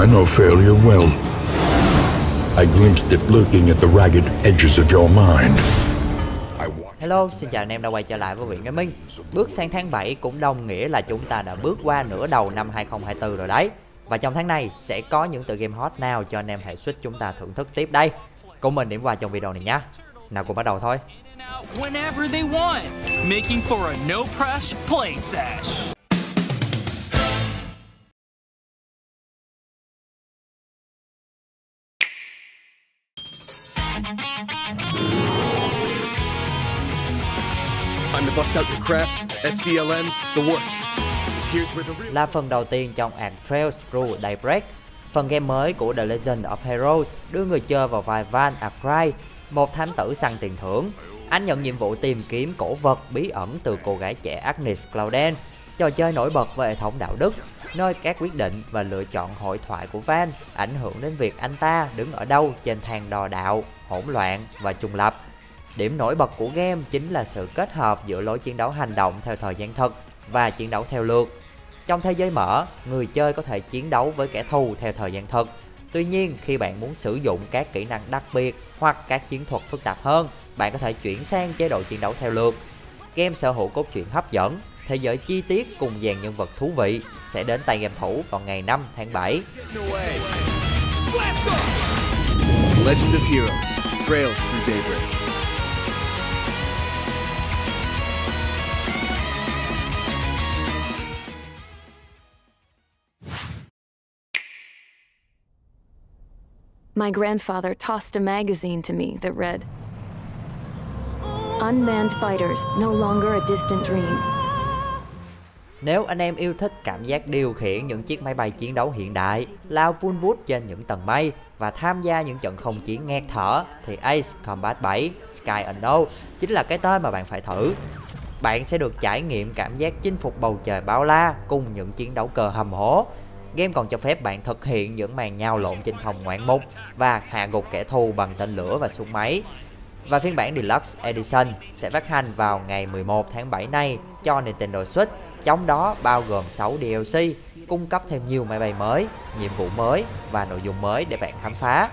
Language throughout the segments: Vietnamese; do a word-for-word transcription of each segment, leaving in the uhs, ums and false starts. I know failure well. I glimpsed it lurking at the ragged edges of your mind. Hello, xin chào anh em đã quay trở lại với Viện Gaming. Bước sang tháng bảy cũng đồng nghĩa là chúng ta đã bước qua nửa đầu năm hai không hai tư rồi đấy. Và trong tháng này sẽ có những tựa game hot nào cho anh em hệ Switch chúng ta thưởng thức tiếp đây. Cùng mình điểm qua trong video này nhé. Nào cùng bắt đầu thôi. Là phần đầu tiên trong arc Trails through Daybreak, phần game mới của The Legend of Heroes đưa người chơi vào vai Van Acrai, một thám tử săn tiền thưởng. Anh nhận nhiệm vụ tìm kiếm cổ vật bí ẩn từ cô gái trẻ Agnes Claudine. Trò chơi nổi bật về hệ thống đạo đức, nơi các quyết định và lựa chọn hội thoại của Van ảnh hưởng đến việc anh ta đứng ở đâu trên thang đo đạo, hỗn loạn và trùng lập. Điểm nổi bật của game chính là sự kết hợp giữa lối chiến đấu hành động theo thời gian thực và chiến đấu theo lượt. Trong thế giới mở, người chơi có thể chiến đấu với kẻ thù theo thời gian thực. Tuy nhiên, khi bạn muốn sử dụng các kỹ năng đặc biệt hoặc các chiến thuật phức tạp hơn, bạn có thể chuyển sang chế độ chiến đấu theo lượt. Game sở hữu cốt truyện hấp dẫn, thế giới chi tiết cùng dàn nhân vật thú vị sẽ đến tay game thủ vào ngày năm tháng bảy. Legend of Heroes: Trails through Daybreak. My grandfather tossed a magazine to me that read, "Unmanned fighters, no longer a distant dream." Nếu anh em yêu thích cảm giác điều khiển những chiếc máy bay chiến đấu hiện đại, lao vun vút trên những tầng mây và tham gia những trận không chiến nghẹt thở, thì Ace Combat bảy Skies Unknown chính là cái tên mà bạn phải thử. Bạn sẽ được trải nghiệm cảm giác chinh phục bầu trời bao la cùng những chiến đấu cờ hầm hố. Game còn cho phép bạn thực hiện những màn nhào lộn trên không ngoạn mục và hạ gục kẻ thù bằng tên lửa và súng máy. Và phiên bản Deluxe Edition sẽ phát hành vào ngày mười một tháng bảy này cho Nintendo Switch, trong đó bao gồm sáu D L C, cung cấp thêm nhiều máy bay mới, nhiệm vụ mới và nội dung mới để bạn khám phá.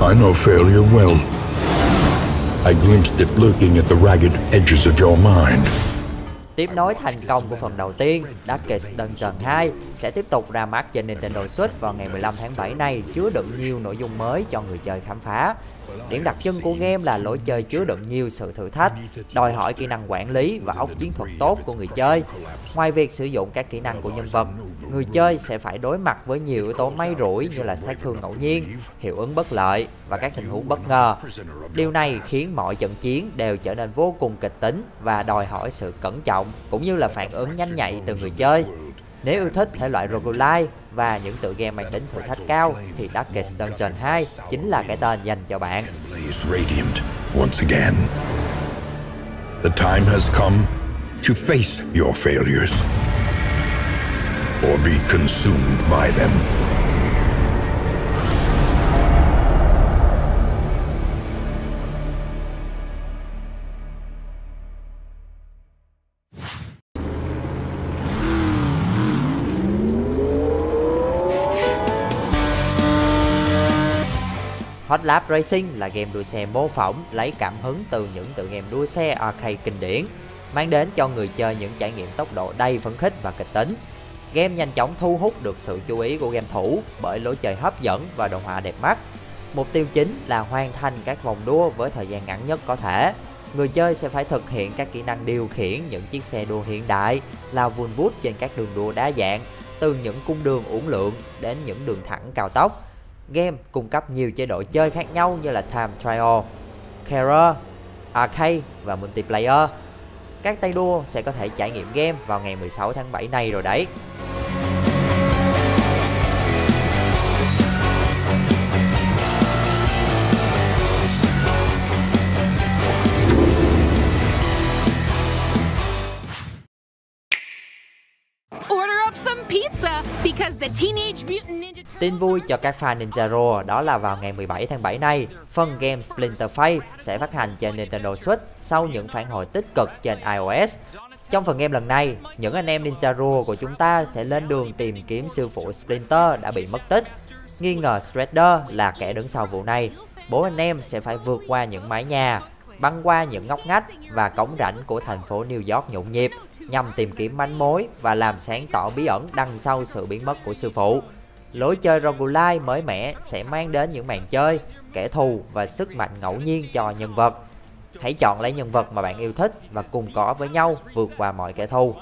I know failure well. I glimpsed it lurking at the ragged edges of your mind. Tiếp nối thành công của phần đầu tiên, Darkest Dungeon hai sẽ tiếp tục ra mắt trên Nintendo Switch vào ngày mười lăm tháng bảy này, chứa đựng nhiều nội dung mới cho người chơi khám phá. Điểm đặc trưng của game là lối chơi chứa đựng nhiều sự thử thách, đòi hỏi kỹ năng quản lý và óc chiến thuật tốt của người chơi. Ngoài việc sử dụng các kỹ năng của nhân vật, người chơi sẽ phải đối mặt với nhiều yếu tố may rủi như là sát thương ngẫu nhiên, hiệu ứng bất lợi và các tình huống bất ngờ. Điều này khiến mọi trận chiến đều trở nên vô cùng kịch tính và đòi hỏi sự cẩn trọng cũng như là phản ứng nhanh nhạy từ người chơi. Nếu yêu thích thể loại roguelike và những tựa game mang tính thử thách cao thì Darkest Dungeon hai chính là cái tên dành cho bạn. The time has come to face your failures or be consumed by them. Hot Lap Racing là game đua xe mô phỏng lấy cảm hứng từ những tựa game đua xe arcade kinh điển, mang đến cho người chơi những trải nghiệm tốc độ đầy phấn khích và kịch tính. Game nhanh chóng thu hút được sự chú ý của game thủ bởi lối chơi hấp dẫn và đồ họa đẹp mắt. Mục tiêu chính là hoàn thành các vòng đua với thời gian ngắn nhất có thể. Người chơi sẽ phải thực hiện các kỹ năng điều khiển những chiếc xe đua hiện đại, lao vun vút trên các đường đua đa dạng, từ những cung đường uốn lượn đến những đường thẳng cao tốc. Game cung cấp nhiều chế độ chơi khác nhau như là Time Trial, Career, Arcade và Multiplayer. Các tay đua sẽ có thể trải nghiệm game vào ngày mười sáu tháng bảy này rồi đấy. Tin vui cho các fan Ninjaro đó là vào ngày mười bảy tháng bảy này, phần game Splinter Fate sẽ phát hành trên Nintendo Switch sau những phản hồi tích cực trên iOS. Trong phần game lần này, những anh em Ninjaro của chúng ta sẽ lên đường tìm kiếm sư phụ Splinter đã bị mất tích. Nghi ngờ Shredder là kẻ đứng sau vụ này, bốn anh em sẽ phải vượt qua những mái nhà, băng qua những ngóc ngách và cống rãnh của thành phố New York nhộn nhịp nhằm tìm kiếm manh mối và làm sáng tỏ bí ẩn đằng sau sự biến mất của sư phụ. Lối chơi roguelike mới mẻ sẽ mang đến những màn chơi, kẻ thù và sức mạnh ngẫu nhiên cho nhân vật. Hãy chọn lấy nhân vật mà bạn yêu thích và cùng có với nhau vượt qua mọi kẻ thù.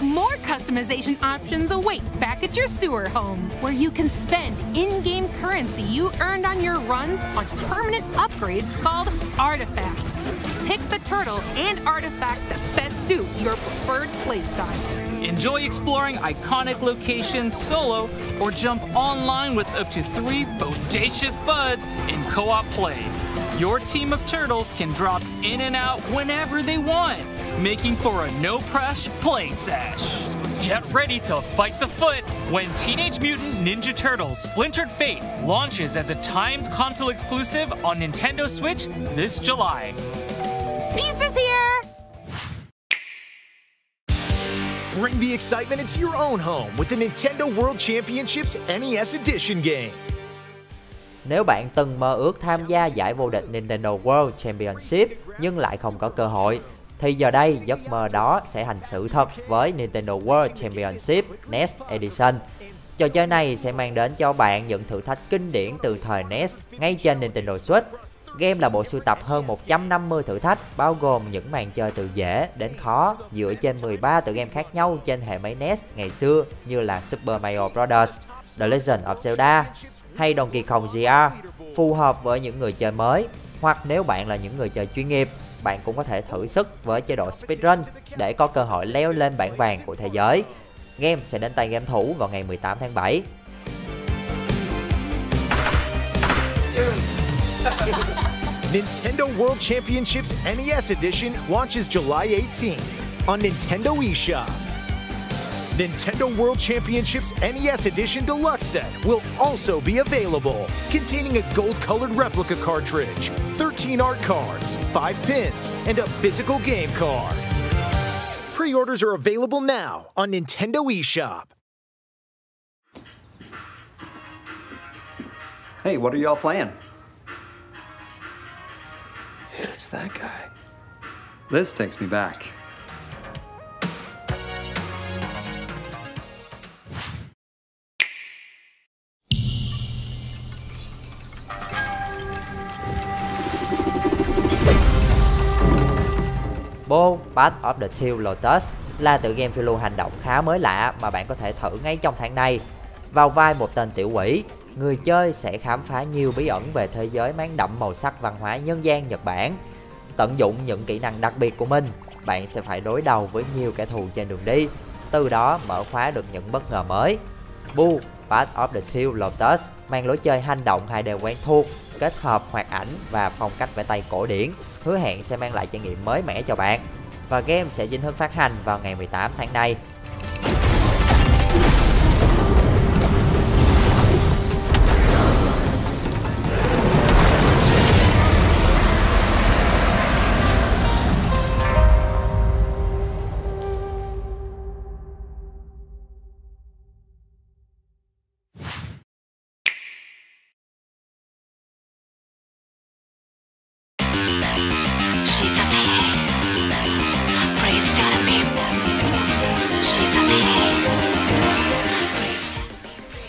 More customization options await back at your sewer home, where you can spend in-game currency you earned on your runs on permanent upgrades called artifacts. Pick the turtle and artifact that best suit your preferred playstyle. Enjoy exploring iconic locations solo or jump online with up to three bodacious buds in co-op play. Your team of turtles can drop in and out whenever they want, making for a no-press play sesh. Get ready to fight the foot when Teenage Mutant Ninja Turtles: Splintered Fate launches as a timed console exclusive on Nintendo Switch this July. Pizza's here! Bring the excitement into your own home with the Nintendo World Championships N E S Edition game. Nếu bạn từng mơ ước tham gia giải vô địch Nintendo World Championship nhưng lại không có cơ hội, thì giờ đây giấc mơ đó sẽ thành sự thật với Nintendo World Championship N E S Edition. Trò chơi này sẽ mang đến cho bạn những thử thách kinh điển từ thời N E S ngay trên Nintendo Switch. Game là bộ sưu tập hơn một trăm năm mươi thử thách, bao gồm những màn chơi từ dễ đến khó dựa trên mười ba tựa game khác nhau trên hệ máy N E S ngày xưa như là Super Mario Brothers, The Legend of Zelda hay Donkey Kong J R, phù hợp với những người chơi mới, hoặc nếu bạn là những người chơi chuyên nghiệp, bạn cũng có thể thử sức với chế độ Speedrun để có cơ hội leo lên bảng vàng của thế giới. Game sẽ đến tay game thủ vào ngày mười tám tháng bảy. Nintendo World Championships N E S Edition launches July eighteenth on Nintendo eShop. Nintendo World Championships N E S Edition Deluxe Set will also be available, containing a gold-colored replica cartridge, thirteen art cards, five pins, and a physical game card. Pre-orders are available now on Nintendo eShop. Hey, what are y'all playing? It's that guy. This takes me back. Bo: Path of the Teal Lotus là tựa game phiêu lưu hành động khá mới lạ mà bạn có thể thử ngay trong tháng này. Vào vai một tên tiểu quỷ, người chơi sẽ khám phá nhiều bí ẩn về thế giới mang đậm màu sắc văn hóa nhân gian Nhật Bản. Tận dụng những kỹ năng đặc biệt của mình, bạn sẽ phải đối đầu với nhiều kẻ thù trên đường đi, từ đó mở khóa được những bất ngờ mới. Bo: Path of the Teal Lotus mang lối chơi hành động hai D quen thuộc, kết hợp hoạt ảnh và phong cách vẽ tay cổ điển, hứa hẹn sẽ mang lại trải nghiệm mới mẻ cho bạn. Và game sẽ chính thức phát hành vào ngày mười tám tháng này.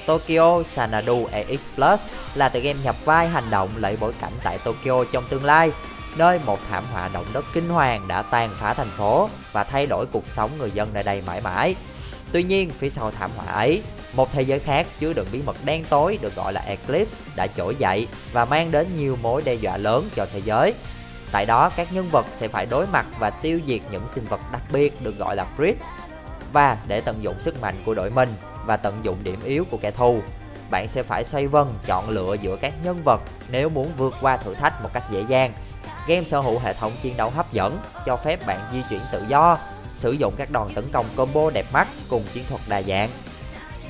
Tokyo Xanadu e ích plus là tựa game nhập vai hành động lại bối cảnh tại Tokyo trong tương lai, nơi một thảm họa động đất kinh hoàng đã tàn phá thành phố và thay đổi cuộc sống người dân nơi đây mãi mãi. Tuy nhiên, phía sau thảm họa ấy, một thế giới khác chứa đựng bí mật đen tối được gọi là Eclipse đã trỗi dậy và mang đến nhiều mối đe dọa lớn cho thế giới. Tại đó, các nhân vật sẽ phải đối mặt và tiêu diệt những sinh vật đặc biệt được gọi là Frit. Và để tận dụng sức mạnh của đội mình và tận dụng điểm yếu của kẻ thù, bạn sẽ phải xoay vân chọn lựa giữa các nhân vật nếu muốn vượt qua thử thách một cách dễ dàng. Game sở hữu hệ thống chiến đấu hấp dẫn, cho phép bạn di chuyển tự do, sử dụng các đòn tấn công combo đẹp mắt cùng chiến thuật đa dạng.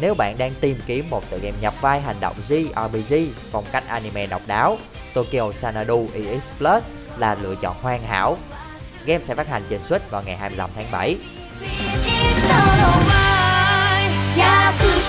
Nếu bạn đang tìm kiếm một tựa game nhập vai hành động J R P G phong cách anime độc đáo, Tokyo Xanadu e ích plus là lựa chọn hoàn hảo. Game sẽ phát hành trên Switch vào ngày hai mươi lăm tháng bảy.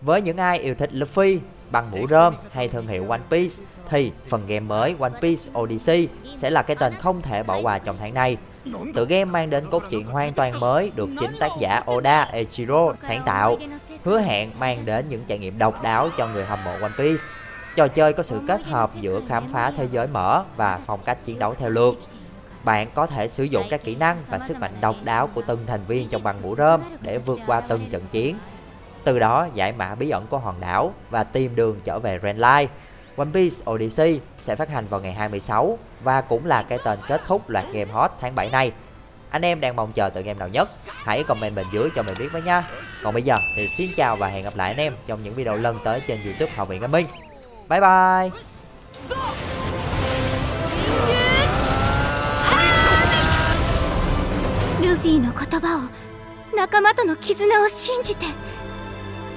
Với những ai yêu thích Luffy, băng mũ rơm hay thương hiệu One Piece thì phần game mới One Piece Odyssey sẽ là cái tên không thể bỏ qua trong tháng này. Tựa game mang đến cốt truyện hoàn toàn mới được chính tác giả Oda Eiichiro sáng tạo, hứa hẹn mang đến những trải nghiệm độc đáo cho người hâm mộ One Piece. Trò chơi có sự kết hợp giữa khám phá thế giới mở và phong cách chiến đấu theo lượt. Bạn có thể sử dụng các kỹ năng và sức mạnh độc đáo của từng thành viên trong băng mũ rơm để vượt qua từng trận chiến, từ đó giải mã bí ẩn của hòn đảo và tìm đường trở về Renly. One Piece Odyssey sẽ phát hành vào ngày hai mươi sáu và cũng là cái tên kết thúc loạt game hot tháng bảy này. Anh em đang mong chờ tựa game nào nhất? Hãy comment bên dưới cho mình biết với nha. Còn bây giờ thì xin chào và hẹn gặp lại anh em trong những video lần tới trên YouTube Học Viện Gaming. Bye bye. Luffyの言葉を、仲間との絆を信じて。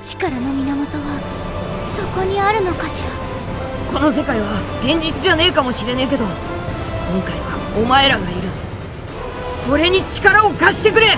力の源はそこにあるのかしら。この世界は現実じゃねえかもしれねえけど、今回はお前らがいる。俺に力を貸してくれ。